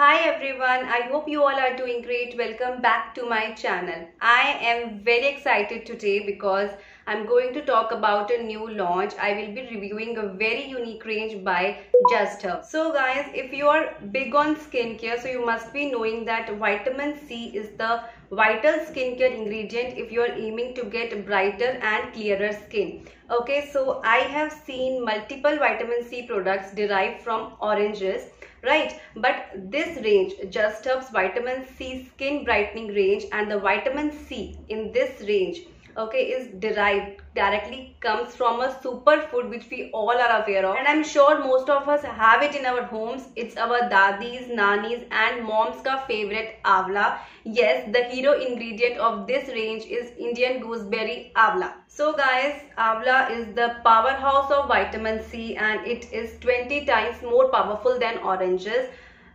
Hi everyone, I hope you all are doing great. Welcome back to my channel. I am very excited today because I'm going to talk about a new launch. I will be reviewing a very unique range by Just Herbs. So guys, if you are big on skincare, so you must be knowing that vitamin C is the vital skincare ingredient if you are aiming to get brighter and clearer skin. Okay, so I have seen multiple vitamin C products derived from oranges, right? But this range, Just Herbs vitamin C skin brightening range, and the vitamin C in this range, okay, is derived directly comes from a superfood which we all are aware of, and I'm sure most of us have it in our homes. It's our daddies, nannies and moms ka favorite Amla. Yes, the hero ingredient of this range is Indian gooseberry Amla. So guys, Amla is the powerhouse of vitamin C and it is 20 times more powerful than oranges.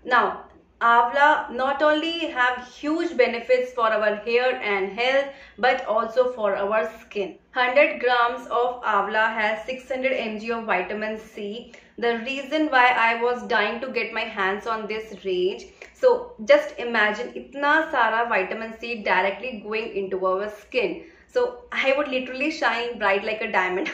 Now, Amla not only have huge benefits for our hair and health but also for our skin. 100 grams of Amla has 600 mg of vitamin C. The reason why I was dying to get my hands on this range. So just imagine itna sara vitamin C directly going into our skin. So I would literally shine bright like a diamond.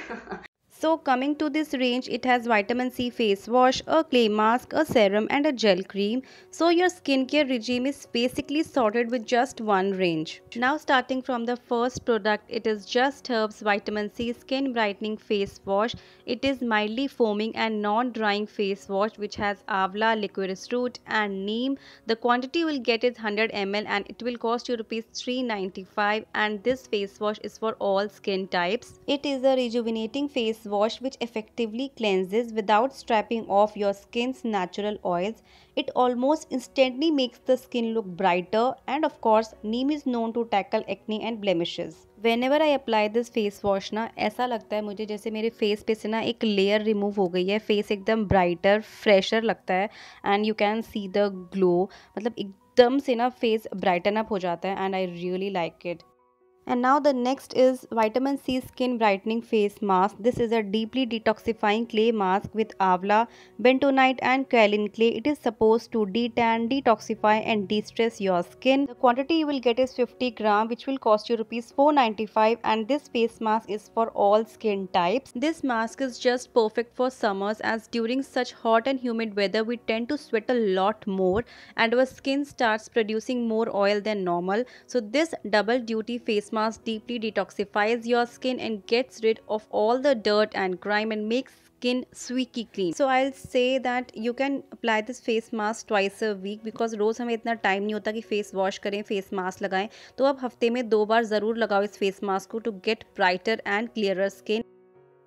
So coming to this range, it has vitamin C face wash, a clay mask, a serum and a gel cream. So your skincare regime is basically sorted with just one range. Now starting from the first product, it is Just Herbs vitamin C skin brightening face wash. It is mildly foaming and non-drying face wash which has Amla, licorice root and neem. The quantity you will get is 100 ml and it will cost you ₹395, and this face wash is for all skin types. It is a rejuvenating face wash which effectively cleanses without stripping off your skin's natural oils. It almost instantly makes the skin look brighter, and of course neem is known to tackle acne and blemishes. Whenever I apply this face wash ना ऐसा लगता है मुझे जैसे मेरे face पे से ना एक layer remove हो गई है, face एकदम brighter, fresher लगता है and you can see the glow, मतलब एकदम से ना face brighten up हो जाता है and I really like it. And now the next is vitamin C skin brightening face mask. This is a deeply detoxifying clay mask with Amla, bentonite and kaolin clay. It is supposed to detan, detoxify and de-stress your skin. The quantity you will get is 50 gram, which will cost you ₹495, and this face mask is for all skin types. This mask is just perfect for summers, as during such hot and humid weather we tend to sweat a lot more and our skin starts producing more oil than normal. So this double duty face mask deeply detoxifies your skin and gets rid of all the dirt and grime and makes skin squeaky clean. So I'll say that you can apply this face mask twice a week, because रोज़ हमें इतना time नहीं होता कि face wash करें, face mask लगाएं, तो आप हफ्ते में 2 बार ज़रूर लगाओ इस face mask को to get brighter and clearer skin.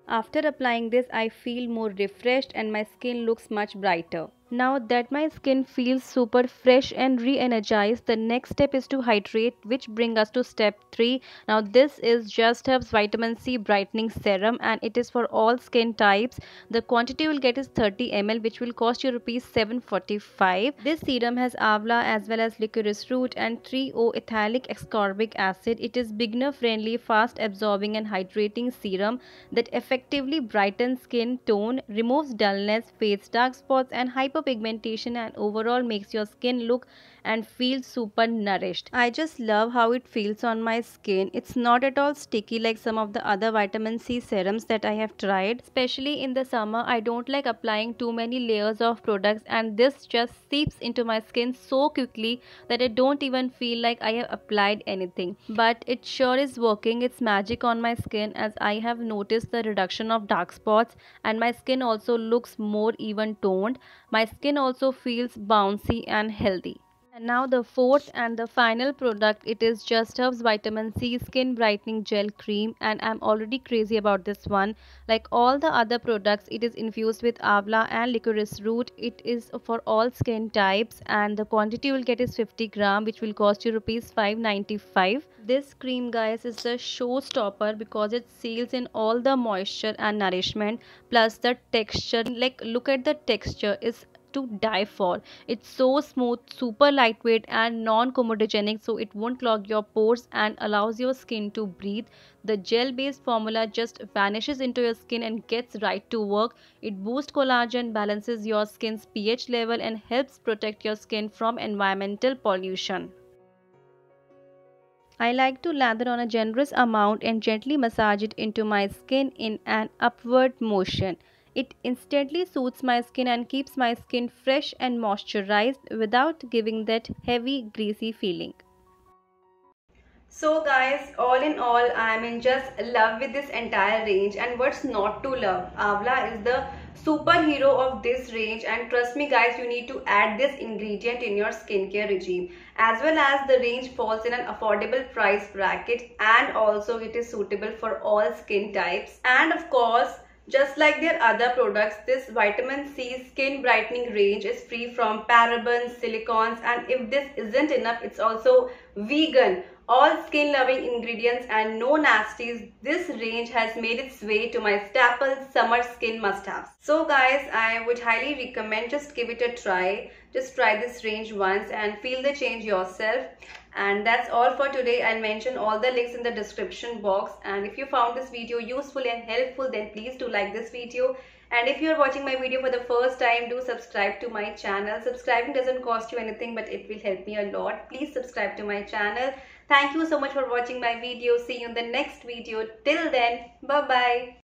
After applying this, I feel more refreshed and my skin looks much brighter. Now that my skin feels super fresh and re-energized, the next step is to hydrate, which brings us to step 3. Now this is Just Herbs vitamin C brightening serum and it is for all skin types. The quantity you will get is 30 ml, which will cost you ₹745. This serum has Amla as well as licorice root and 3-O-Ethyl Ascorbic Acid. It is beginner friendly, fast absorbing and hydrating serum that effectively brightens skin tone, removes dullness, fades, dark spots and hyperpigmentation, and overall makes your skin look and feel super nourished. I just love how it feels on my skin. It's not at all sticky like some of the other vitamin C serums that I have tried. Especially in the summer, I don't like applying too many layers of products, and this just seeps into my skin so quickly that I don't even feel like I have applied anything. But it sure is working its magic on my skin, as I have noticed the reduction of dark spots and my skin also looks more even toned. My skin also feels bouncy and healthy. And now the fourth and the final product, it is Just Herbs vitamin C skin brightening gel cream, and I'm already crazy about this one. Like all the other products, it is infused with Amla and licorice root. It is for all skin types, and the quantity you will get is 50 gram, which will cost you ₹595. This cream, guys, is the showstopper because it seals in all the moisture and nourishment, plus the texture. Like look at the texture, it's to die for. It's so smooth, super lightweight and non-comedogenic, so it won't clog your pores and allows your skin to breathe. The gel-based formula just vanishes into your skin and gets right to work. It boosts collagen, balances your skin's pH level and helps protect your skin from environmental pollution. I like to lather on a generous amount and gently massage it into my skin in an upward motion. It instantly soothes my skin and keeps my skin fresh and moisturized without giving that heavy, greasy feeling. So guys, all in all, I am in just love with this entire range, and what's not to love? Amla is the superhero of this range, and trust me guys, you need to add this ingredient in your skincare regime. As well as the range falls in an affordable price bracket, and also it is suitable for all skin types. And of course, just like their other products, this vitamin C skin brightening range is free from parabens, silicones, and if this isn't enough, it's also vegan. All skin loving ingredients and no nasties, this range has made its way to my staple summer skin must-haves. So guys, I would highly recommend, just give it a try. Just try this range once and feel the change yourself. And that's all for today. I'll mention all the links in the description box, and if you found this video useful and helpful, then please do like this video. And if you are watching my video for the first time, do subscribe to my channel. Subscribing doesn't cost you anything, but it will help me a lot. Please subscribe to my channel. Thank you so much for watching my video. See you in the next video. Till then, bye bye.